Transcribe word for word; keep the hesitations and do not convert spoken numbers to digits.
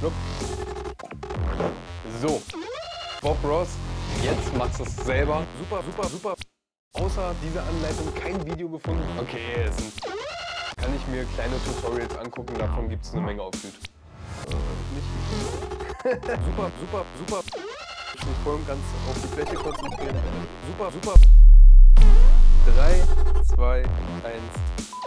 Schnupp. So, Bob Ross, jetzt machst du es selber. Super, super, super. Außer dieser Anleitung kein Video gefunden. Okay, es sind, kann ich mir kleine Tutorials angucken, davon gibt es eine Menge auf YouTube. Äh, nicht. Super, super, super. Ich mich voll und ganz auf die Fläche konzentrieren. Super, super. drei, zwei, eins.